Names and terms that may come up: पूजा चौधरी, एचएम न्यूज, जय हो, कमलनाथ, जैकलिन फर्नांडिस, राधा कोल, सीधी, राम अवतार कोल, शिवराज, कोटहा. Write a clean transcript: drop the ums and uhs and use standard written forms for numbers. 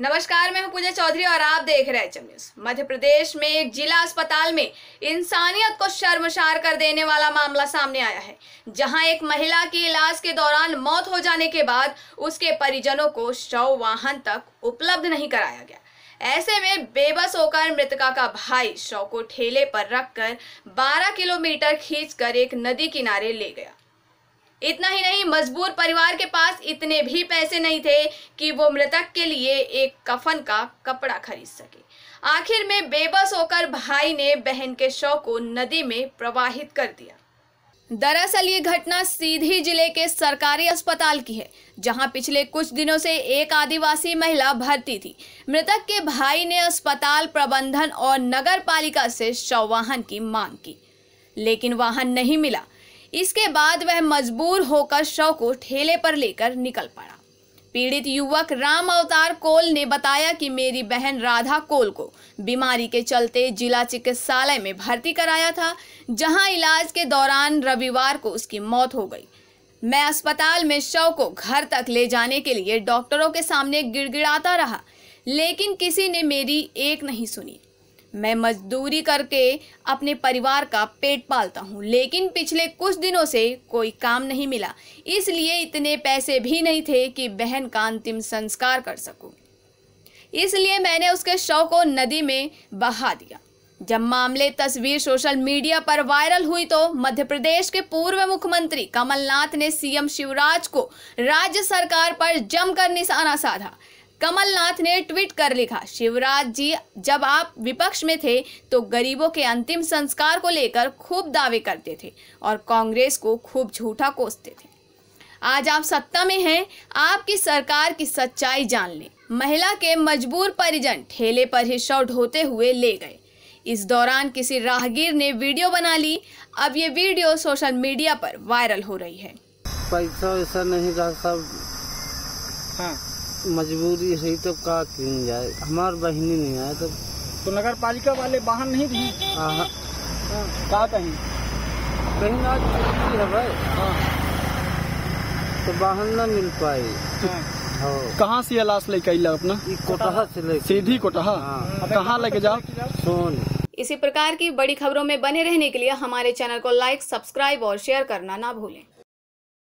नमस्कार, मैं हूं पूजा चौधरी और आप देख रहे हैं एचएम न्यूज। मध्य प्रदेश में एक जिला अस्पताल में इंसानियत को शर्मसार कर देने वाला मामला सामने आया है, जहां एक महिला की इलाज के दौरान मौत हो जाने के बाद उसके परिजनों को शव वाहन तक उपलब्ध नहीं कराया गया। ऐसे में बेबस होकर मृतका का भाई शव को ठेले पर रखकर 12 किलोमीटर खींचकर एक नदी किनारे ले गया। इतना ही नहीं, मजबूर परिवार के पास इतने भी पैसे नहीं थे कि वो मृतक के लिए एक कफन का कपड़ा खरीद सके। आखिर में बेबस होकर भाई ने बहन के शव को नदी में प्रवाहित कर दिया। दरअसल ये घटना सीधी जिले के सरकारी अस्पताल की है, जहां पिछले कुछ दिनों से एक आदिवासी महिला भर्ती थी। मृतक के भाई ने अस्पताल प्रबंधन और नगर पालिका से शव वाहन की मांग की, लेकिन वाहन नहीं मिला। इसके बाद वह मजबूर होकर शव को ठेले पर लेकर निकल पड़ा। पीड़ित युवक राम अवतार कोल ने बताया कि मेरी बहन राधा कोल को बीमारी के चलते जिला चिकित्सालय में भर्ती कराया था, जहां इलाज के दौरान रविवार को उसकी मौत हो गई। मैं अस्पताल में शव को घर तक ले जाने के लिए डॉक्टरों के सामने गिड़गिड़ाता रहा, लेकिन किसी ने मेरी एक नहीं सुनी। मैं मजदूरी करके अपने परिवार का पेट पालता हूँ, लेकिन पिछले कुछ दिनों से कोई काम नहीं मिला, इसलिए इतने पैसे भी नहीं थे कि बहन का अंतिम संस्कार कर सकूं। इसलिए मैंने उसके शव को नदी में बहा दिया। जब मामले तस्वीर सोशल मीडिया पर वायरल हुई तो मध्य प्रदेश के पूर्व मुख्यमंत्री कमलनाथ ने सीएम शिवराज को राज्य सरकार पर जमकर निशाना साधा। कमलनाथ ने ट्वीट कर लिखा, शिवराज जी, जब आप विपक्ष में थे तो गरीबों के अंतिम संस्कार को लेकर खूब दावे करते थे और कांग्रेस को खूब झूठा कोसते थे। आज आप सत्ता में हैं, आपकी सरकार की सच्चाई जान लें। महिला के मजबूर परिजन ठेले पर ही शव ढोते हुए ले गए। इस दौरान किसी राहगीर ने वीडियो बना ली। अब ये वीडियो सोशल मीडिया पर वायरल हो रही है। पैसा वैसा नहीं रहा सब, हाँ। मजबूरी है तो का क्यों जाए, हमार बहनी नहीं आए तो नगर पालिका वाले वाहन नहीं दी कहीं आज है भाई, तो वाहन न मिल पाए। कहाँ से इलाज लेके आइला अपना? कोटहा से ले, सीधी कोटहा। कहाँ लेके जाओ सोन। इसी प्रकार की बड़ी खबरों में बने रहने के लिए हमारे चैनल को लाइक, सब्सक्राइब और शेयर करना ना भूलें।